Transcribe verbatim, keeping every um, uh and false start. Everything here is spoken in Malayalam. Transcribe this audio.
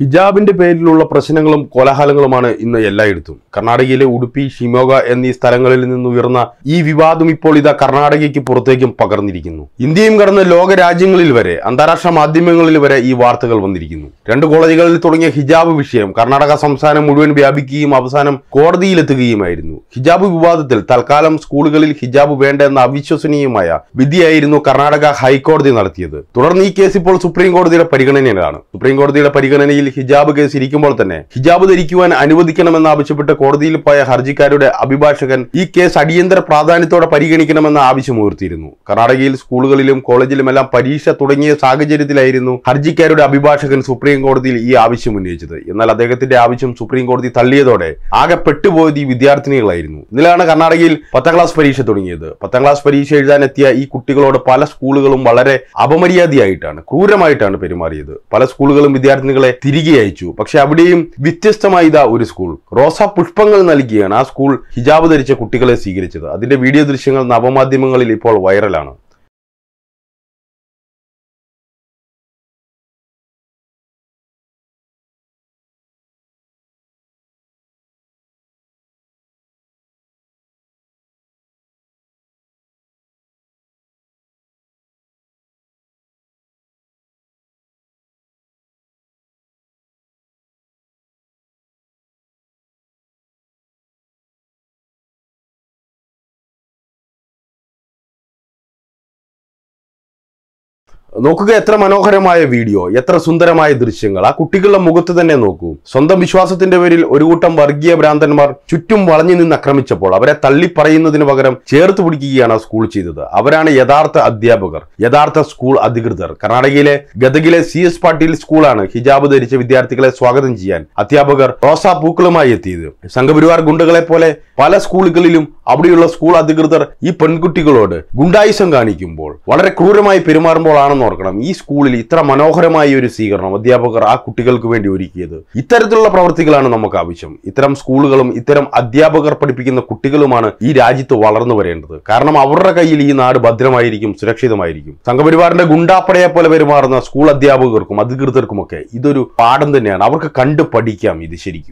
ഹിജാബിന്റെ പേരിലുള്ള പ്രശ്നങ്ങളും കോലാഹലങ്ങളുമാണ് ഇന്ന് എല്ലായിടത്തും. കർണാടകയിലെ ഉടുപ്പി, ഷിമോഗ എന്നീ സ്ഥലങ്ങളിൽ നിന്നുയർന്ന ഈ വിവാദം ഇപ്പോൾ ഇതാ കർണാടകയ്ക്ക് പുറത്തേക്കും പകർന്നിരിക്കുന്നു. ഇന്ത്യയും കടന്ന് ലോക രാജ്യങ്ങളിൽ വരെ, അന്താരാഷ്ട്ര മാധ്യമങ്ങളിൽ വരെ ഈ വാർത്തകൾ വന്നിരിക്കുന്നു. രണ്ട് കോളേജുകളിൽ തുടങ്ങിയ ഹിജാബ് വിഷയം കർണാടക സംസ്ഥാനം മുഴുവൻ വ്യാപിക്കുകയും അവസാനം കോടതിയിലെത്തുകയുമായിരുന്നു. ഹിജാബ് വിവാദത്തിൽ തൽക്കാലം സ്കൂളുകളിൽ ഹിജാബ് വേണ്ട എന്ന അവിശ്വസനീയമായ വിധിയായിരുന്നു കർണാടക ഹൈക്കോടതി നടത്തിയത്. തുടർന്ന് ഈ കേസ് ഇപ്പോൾ സുപ്രീം കോടതിയുടെ പരിഗണനയിലാണ്. സുപ്രീം കോടതിയുടെ പരിഗണനയിൽ ഹിജാബ് കേസ് ഇരിക്കുമ്പോൾ തന്നെ ഹിജാബ് ധരിക്കുവാൻ അനുവദിക്കണമെന്ന് ആവശ്യപ്പെട്ട് കോടതിയിൽ പോയ ഹർജിക്കാരുടെ അഭിഭാഷകൻ ഈ കേസ് അടിയന്തര പ്രാധാന്യത്തോടെ പരിഗണിക്കണമെന്ന ആവശ്യമുയർത്തിയിരുന്നു. കർണാടകയിൽ സ്കൂളുകളിലും കോളേജിലുമെല്ലാം പരീക്ഷ തുടങ്ങിയ സാഹചര്യത്തിലായിരുന്നു ഹർജിക്കാരുടെ അഭിഭാഷകൻ സുപ്രീം കോടതിയിൽ ഈ ആവശ്യം ഉന്നയിച്ചത്. എന്നാൽ അദ്ദേഹത്തിന്റെ ആവശ്യം സുപ്രീം കോടതി തള്ളിയതോടെ ആകെ പെട്ടുപോയത് ഈ വിദ്യാർത്ഥിനികളായിരുന്നു. ഇതിലാണ് കർണാടകയിൽ പത്താം ക്ലാസ് പരീക്ഷ തുടങ്ങിയത്. പത്താം ക്ലാസ് പരീക്ഷ എഴുതാനെത്തിയ ഈ കുട്ടികളോട് പല സ്കൂളുകളും വളരെ അപമര്യാദയായിട്ടാണ്, ക്രൂരമായിട്ടാണ് പെരുമാറിയത്. പല സ്കൂളുകളും വിദ്യാർത്ഥിനികളെ തിരികെ അയച്ചു. പക്ഷെ അവിടെയും വ്യത്യസ്തമായി ഇതാ ഒരു സ്കൂൾ റോസാ പുഷ്പങ്ങൾ നൽകിയാണ് ആ സ്കൂൾ ഹിജാബ് ധരിച്ച കുട്ടികളെ സ്വീകരിച്ചത്. അതിന്റെ വീഡിയോ ദൃശ്യങ്ങൾ നവമാധ്യമങ്ങളിൽ ഇപ്പോൾ വൈറലാണ്. നോക്കുക, എത്ര മനോഹരമായ വീഡിയോ, എത്ര സുന്ദരമായ ദൃശ്യങ്ങൾ. ആ കുട്ടികളുടെ മുഖത്ത് തന്നെ നോക്കൂ. സ്വന്തം വിശ്വാസത്തിന്റെ പേരിൽ ഒരു കൂട്ടം വർഗീയ ഭ്രാന്തന്മാർ ചുറ്റും വളഞ്ഞു നിന്ന് ആക്രമിച്ചപ്പോൾ അവരെ തള്ളിപ്പറയുന്നതിന് പകരം ചേർത്ത് പിടിക്കുകയാണ് സ്കൂൾ ചെയ്തത്. അവരാണ് യഥാർത്ഥ അധ്യാപകർ, യഥാർത്ഥ സ്കൂൾ അധികൃതർ. കർണാടകയിലെ ഗദഗിലെ സി എസ് പാട്ടീൽ സ്കൂളാണ് ഹിജാബ് ധരിച്ച വിദ്യാർത്ഥികളെ സ്വാഗതം ചെയ്യാൻ അധ്യാപകർ റോസാ പൂക്കളുമായി എത്തിയത്. സംഘപരിവാർ ഗുണ്ടകളെ പോലെ പല സ്കൂളുകളിലും അവിടെയുള്ള സ്കൂൾ അധികൃതർ ഈ പെൺകുട്ടികളോട് ഗുണ്ടായുസം കാണിക്കുമ്പോൾ, വളരെ ക്രൂരമായി പെരുമാറുമ്പോഴാണ് ഓർക്കണം ഈ സ്കൂളിൽ ഇത്ര മനോഹരമായ ഒരു സ്വീകരണം അധ്യാപകർ ആ കുട്ടികൾക്ക് വേണ്ടി ഒരുക്കിയത്. ഇത്തരത്തിലുള്ള പ്രവൃത്തികളാണ് നമുക്ക് ആവശ്യം. ഇത്തരം സ്കൂളുകളും ഇത്തരം അധ്യാപകർ പഠിപ്പിക്കുന്ന കുട്ടികളുമാണ് ഈ രാജ്യത്ത് വളർന്നു വരേണ്ടത്. കാരണം അവരുടെ കയ്യിൽ ഈ നാട് ഭദ്രമായിരിക്കും, സുരക്ഷിതമായിരിക്കും. സംഘപരിവാറിന്റെ ഗുണ്ടാപ്പടയെ പോലെ പെരുമാറുന്ന സ്കൂൾ അധ്യാപകർക്കും അധികൃതർക്കുമൊക്കെ ഇതൊരു പാഠം തന്നെയാണ്. അവർക്ക് കണ്ടു പഠിക്കാം ഇത് ശരിക്കും.